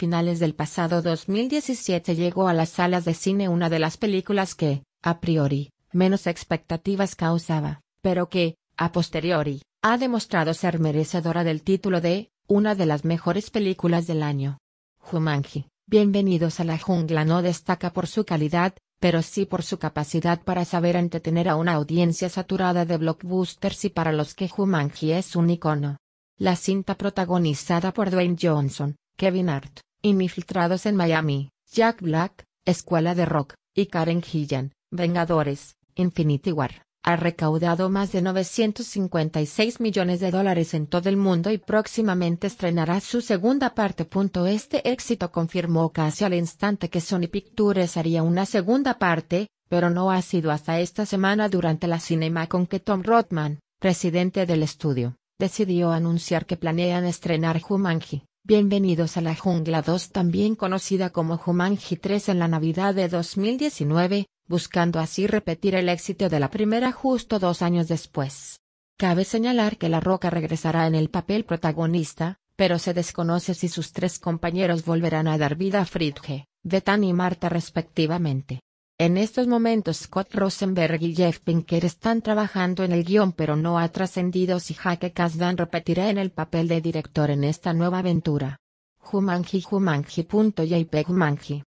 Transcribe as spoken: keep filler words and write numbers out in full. finales del pasado dos mil diecisiete llegó a las salas de cine una de las películas que, a priori, menos expectativas causaba, pero que, a posteriori, ha demostrado ser merecedora del título de una de las mejores películas del año. Jumanji, Bienvenidos a la Jungla no destaca por su calidad, pero sí por su capacidad para saber entretener a una audiencia saturada de blockbusters y para los que Jumanji es un icono. La cinta protagonizada por Dwayne Johnson, Kevin Hart, Infiltrados en Miami, Jack Black, Escuela de Rock, y Karen Gillan, Vengadores: Infinity War, ha recaudado más de novecientos cincuenta y seis millones de dólares en todo el mundo y próximamente estrenará su segunda parte. Este éxito confirmó casi al instante que Sony Pictures haría una segunda parte, pero no ha sido hasta esta semana durante la CinemaCon que Tom Rothman, presidente del estudio, decidió anunciar que planean estrenar Jumanji, Bienvenidos a la Jungla dos, también conocida como Jumanji tres, en la Navidad de dos mil diecinueve, buscando así repetir el éxito de la primera justo dos años después. Cabe señalar que La Roca regresará en el papel protagonista, pero se desconoce si sus tres compañeros volverán a dar vida a Fridge, Bethan y Martha respectivamente. En estos momentos Scott Rosenberg y Jeff Pinker están trabajando en el guión, pero no ha trascendido si Jake Kasdan repetirá en el papel de director en esta nueva aventura. Jumanji Jumanji.jpg Jumanji